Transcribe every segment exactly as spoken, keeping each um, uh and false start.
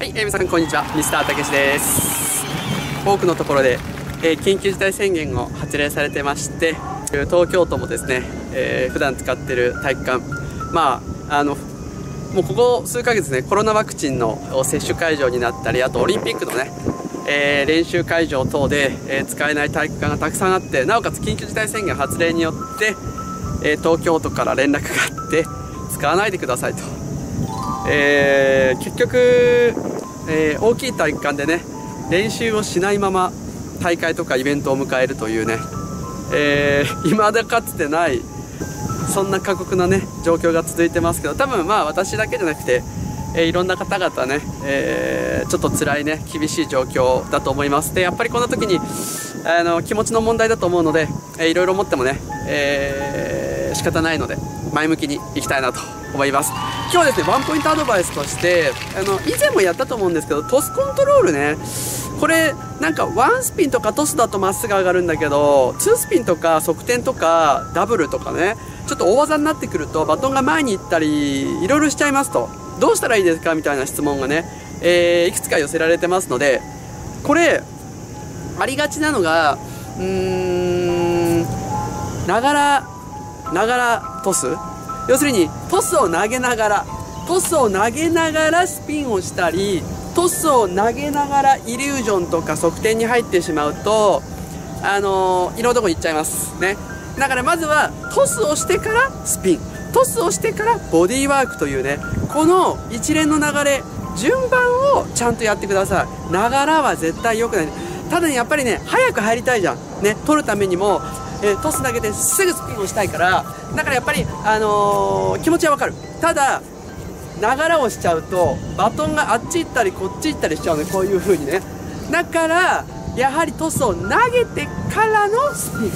はい、えー、皆さんこんにちは、ミスターたけしです。多くのところで、えー、緊急事態宣言を発令されてまして、東京都もですね、えー、普段使っている体育館、まああのもうここ数ヶ月ね、コロナワクチンの接種会場になったり、あとオリンピックのね、えー、練習会場等で、えー、使えない体育館がたくさんあって、なおかつ緊急事態宣言発令によって、えー、東京都から連絡があって、使わないでくださいと。えー、結局えー、大きい体育館でね練習をしないまま大会とかイベントを迎えるというね、えー、未だかつてないそんな過酷なね状況が続いてますけど、多分まあ私だけじゃなくて、えー、いろんな方々ね、えー、ちょっと辛いね厳しい状況だと思います。でやっぱりこんな時にあの気持ちの問題だと思うので、えー、いろいろ思ってもね、えー、仕方ないので前向きにいきたいなと思います。今日はですねワンポイントアドバイスとしてあの以前もやったと思うんですけど、トスコントロールね、これなんかワンスピンとかトスだとまっすぐ上がるんだけど、ツースピンとか側転とかダブルとかねちょっと大技になってくるとバトンが前に行ったりいろいろしちゃいますと、どうしたらいいですかみたいな質問がね、えー、いくつか寄せられてますので、これありがちなのがうーんながらながらトス、要するにトスを投げながらトスを投げながらスピンをしたり、トスを投げながらイリュージョンとか側転に入ってしまうと、あのー、いろんなとこに行っちゃいますね。だからまずはトスをしてからスピン、トスをしてからボディーワークというね、この一連の流れ順番をちゃんとやってください。ながらは絶対良くない。ただねやっぱりね早く入りたいじゃんね、取るためにもえー、トス投げてすぐスピンをしたいから、だからやっぱり、あのー、気持ちはわかる。ただながらをしちゃうとバトンがあっち行ったりこっち行ったりしちゃうの、こういう風にね。だからやはりトスを投げてからのスピ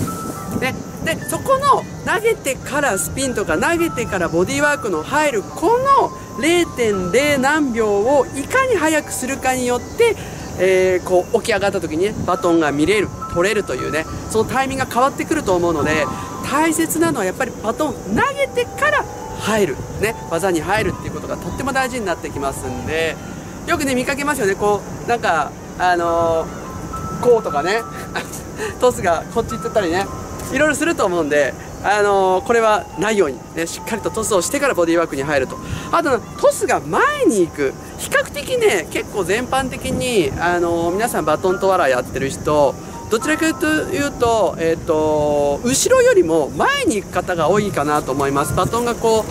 ン、ね、でそこの投げてからスピンとか投げてからボディーワークの入るこの れいてんれい 何秒をいかに速くするかによって、えー、こう起き上がった時に、ね、バトンが見れる取れるというね、そのタイミングが変わってくると思うので、大切なのはやっぱりバトン投げてから入る、ね、技に入るっていうことがとっても大事になってきますんで、よくね見かけますよね、こうなんかあのー、こうとかねトスがこっち行ってたりねいろいろすると思うんで、あのー、これはないように、ね、しっかりとトスをしてからボディーワークに入ると。あとトスが前に行く、比較的ね結構全般的に、あのー、皆さんバトントワラーやってる人どちらかというと、えーと、後ろよりも前に行く方が多いかなと思います。バトンがこ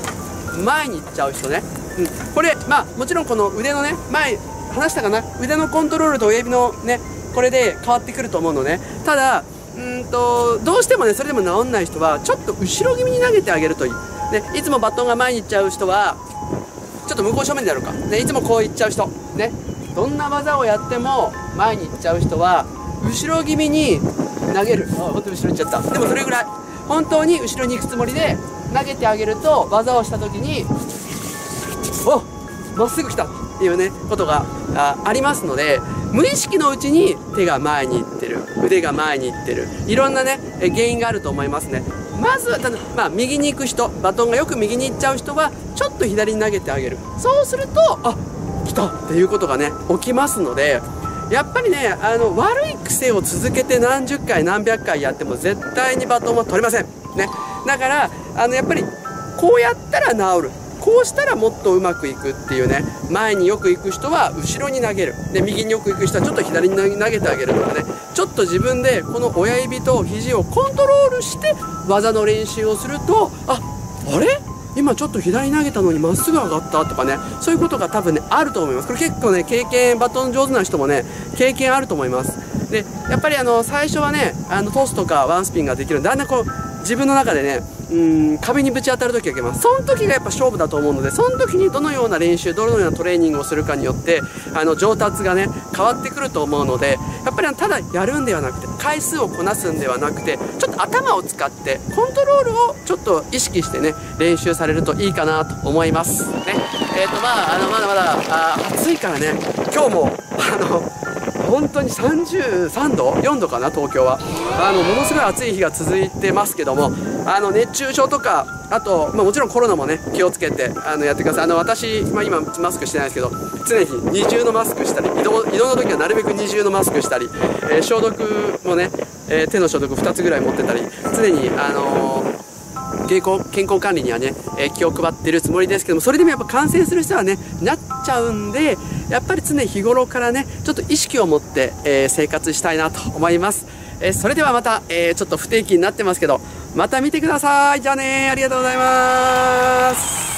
う前に行っちゃう人ね、うん、これ、まあ、もちろんこの腕のね前話したかな、腕のコントロールと親指のねこれで変わってくると思うのね。ただうんとどうしてもねそれでも治んない人はちょっと後ろ気味に投げてあげるといい、ね、いつもバトンが前に行っちゃう人はちょっと向こう正面でやろうか、ね、いつもこう行っちゃう人、ね、どんな技をやっても前に行っちゃう人は後ろ気味に投げる。あ、本当に後ろに行っちゃった。でもそれぐらい本当に後ろに行くつもりで投げてあげると、技をした時におっまっすぐ来たっていうねことが あ, ありますので、無意識のうちに手が前に行ってる、腕が前に行ってる、いろんなね原因があると思いますね。まずはただ、まあ、右に行く人、バトンがよく右に行っちゃう人はちょっと左に投げてあげる。そうするとあ来たっていうことがね起きますので。やっぱりねあの悪い癖を続けて何十回何百回やっても絶対にバトンは取れません、ね、だからあのやっぱりこうやったら治る、こうしたらもっとうまくいくっていうね、前によく行く人は後ろに投げる、で右によく行く人はちょっと左に投げてあげるとかね、ちょっと自分でこの親指と肘をコントロールして技の練習をすると、あ、あれ?今ちょっと左投げたのにまっすぐ上がったとかね、そういうことが多分ねあると思います。これ結構ね経験、バトン上手な人もね経験あると思います。でやっぱりあの最初はねあのトスとかワンスピンができるんで、だんだんこう自分の中でねうーん壁にぶち当たる時が来ます。その時がやっぱ勝負だと思うので、その時にどのような練習どのようなトレーニングをするかによってあの上達がね変わってくると思うので、やっぱりあのただやるんではなくて回数をこなすんではなくて、ちょっと頭を使ってコントロールをちょっと意識してね練習されるといいかなと思いますね。えーとまああのまだまだあ暑いからね、今日もあの本当にさんじゅうさんど、よんどかな、東京はあのものすごい暑い日が続いてますけども、あの熱中症とか、あと、まあ、もちろんコロナもね気をつけてあのやってください。あの私、まあ、今マスクしてないですけど、常に二重のマスクしたり、移動、移動の時はなるべく二重のマスクしたり、えー、消毒もね、えー、手の消毒ふたつぐらい持ってたり、常にあのー健康、健康管理にはね、えー、気を配ってるつもりですけども、それでもやっぱ感染する人はねなっちゃうんで、やっぱり常日頃からねちょっと意識を持って、えー、生活したいなと思います。えー、それではまた、えー、ちょっと不定期になってますけど、また見てください。じゃあねー、ありがとうございます。